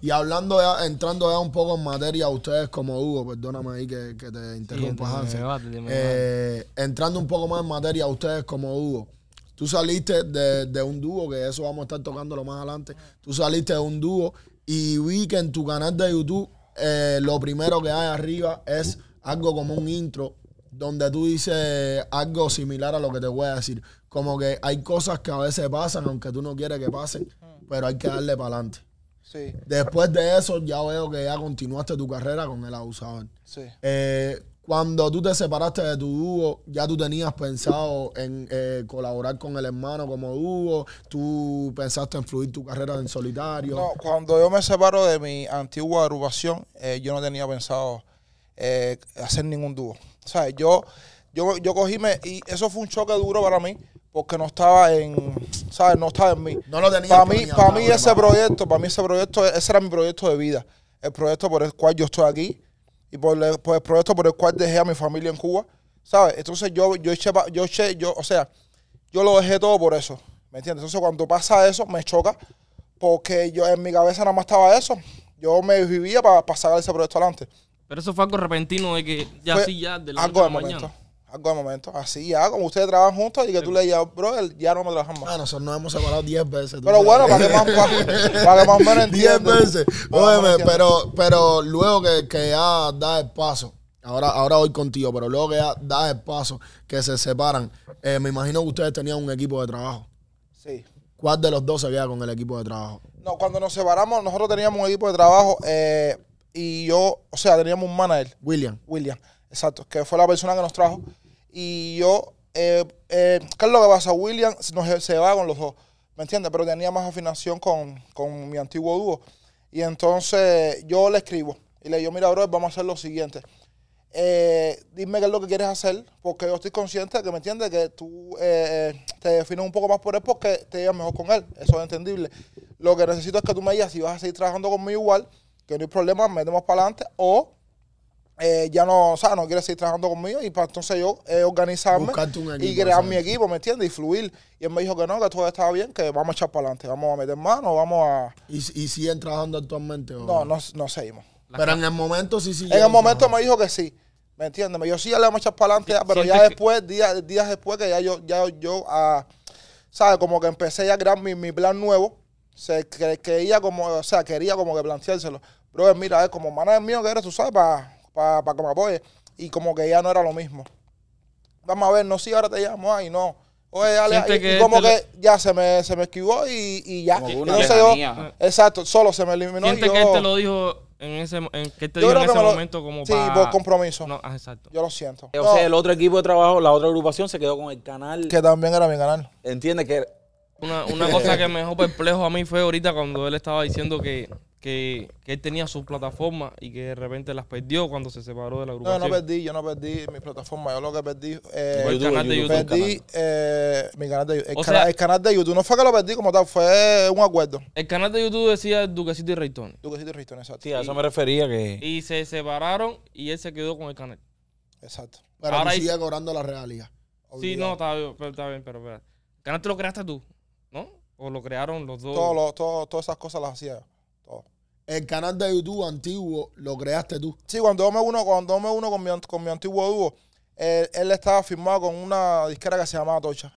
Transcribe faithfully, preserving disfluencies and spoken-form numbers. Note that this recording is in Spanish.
Y hablando, ya, entrando ya un poco en materia a ustedes como Hugo, perdóname ahí que, que te interrumpa, sí, Hansen. Eh, entrando un poco más en materia a ustedes como Hugo. Tú saliste de, de un dúo, que eso vamos a estar tocándolo más adelante. Tú saliste de un dúo y vi que en tu canal de YouTube eh, lo primero que hay arriba es algo como un intro donde tú dices algo similar a lo que te voy a decir. Como que hay cosas que a veces pasan, aunque tú no quieres que pasen, pero hay que darle para adelante. Sí. Después de eso ya veo que ya continuaste tu carrera con El Abusador. Sí. Eh, Cuando tú te separaste de tu dúo, ¿ya tú tenías pensado en eh, colaborar con el hermano como dúo? ¿Tú pensaste en fluir tu carrera en solitario? No, cuando yo me separo de mi antigua agrupación, eh, yo no tenía pensado eh, hacer ningún dúo. O sea, yo, yo, yo cogíme y eso fue un choque duro para mí porque no estaba en, ¿sabes? No estaba en mí. No lo tenía. Para mí, para mí ese proyecto, para mí ese proyecto, ese era mi proyecto de vida. El proyecto por el cual yo estoy aquí. Y por el, por el proyecto por el cual dejé a mi familia en Cuba, ¿sabes? Entonces yo, yo eché, yo eché, yo, o sea, yo lo dejé todo por eso, ¿me entiendes? Entonces cuando pasa eso, me choca, porque yo en mi cabeza nada más estaba eso. Yo me vivía para pa sacar ese proyecto adelante. Pero eso fue algo repentino de que ya fue así ya, de la noche a la mañana. Algo de momento, así ya, como ustedes trabajan juntos y que sí. Tú le digas, bro, ya no me trabajan más. Ah, nosotros nos hemos separado diez veces. Pero bueno, para que más, para, para que más o menos entiendan. diez veces. Óyeme, pero, pero luego que, que ya das el paso, ahora, ahora voy contigo, pero luego que ya das el paso, que se separan, eh, me imagino que ustedes tenían un equipo de trabajo. Sí. ¿Cuál de los dos se veía con el equipo de trabajo? No, cuando nos separamos, nosotros teníamos un equipo de trabajo eh, y yo, o sea, teníamos un manager. William. William. Exacto, que fue la persona que nos trajo. Y yo, eh, eh, ¿qué es lo que pasa? William nos, se va con los dos, ¿me entiendes? Pero tenía más afinación con, con mi antiguo dúo. Y entonces yo le escribo y le digo, mira, bro, vamos a hacer lo siguiente. Eh, dime qué es lo que quieres hacer, porque yo estoy consciente de que, ¿me entiendes? Que tú eh, te defines un poco más por él porque te llevas mejor con él. Eso es entendible. Lo que necesito es que tú me digas si vas a seguir trabajando conmigo igual, que no hay problema, metemos para adelante, o... Eh, ya no, o sea, no quiere seguir trabajando conmigo y para entonces yo eh, organizarme equipo, y crear ¿sabes? Mi equipo, ¿me entiendes? Y fluir. Y él me dijo que no, que todo estaba bien, que vamos a echar para adelante, vamos a meter mano, vamos a... ¿Y, y siguen trabajando actualmente? ¿O? No, no, no seguimos. La pero en el momento sí siguieron. En el momento trabajando. Me dijo que sí, ¿me entiendes? Yo sí, ya le vamos a echar para adelante, sí, pero ya después, que... días, días después que ya yo, ya yo, ah, ¿sabes? Como que empecé ya a crear mi, mi plan nuevo, se cre creía como, o sea, quería como que planteárselo. Pero mira, es como manager mío que eres, tú sabes, para... para pa que me apoye, y como que ya no era lo mismo. Vamos a ver, no, sí, ahora te llamo, ay, no. Oye, dale, y, que y como que lo... ya se me, se me esquivó y, y ya. Como una lejanía, yo, ¿no? Exacto, solo se me eliminó. Siente y yo, que él te lo dijo en ese, en, que te dijo en ese lo, momento como sí, para... Sí, por compromiso. No, ah, exacto. Yo lo siento. O no. sea, el otro equipo de trabajo, la otra agrupación se quedó con el canal. Que también era mi canal. Entiende que... Una, una cosa que me dejó perplejo a mí fue ahorita cuando él estaba diciendo que... Que, que él tenía sus plataformas y que de repente las perdió cuando se separó de la agrupación. No, yo no perdí, yo no perdí mi plataforma. Yo lo que perdí... Eh, el YouTube, canal de YouTube. Perdí eh, mi canal de YouTube. El, o cana sea, el canal de YouTube. No fue que lo perdí como tal, fue un acuerdo. El canal de YouTube decía Dukesito y Reitón. Dukesito y Reitón, exacto. Sí, a eso me refería que... Y se separaron y él se quedó con el canal. Exacto. Pero ahora sigue hay... cobrando la realidad. Sí, no, está bien, pero, está bien, pero... pero el canal te lo creaste tú, ¿no? ¿O lo crearon los dos? Todo lo, todo, todas esas cosas las hacía. El canal de YouTube antiguo lo creaste tú. Sí, cuando yo me uno, cuando yo me uno con mi, con mi antiguo dúo, él, él estaba firmado con una disquera que se llamaba Tocha.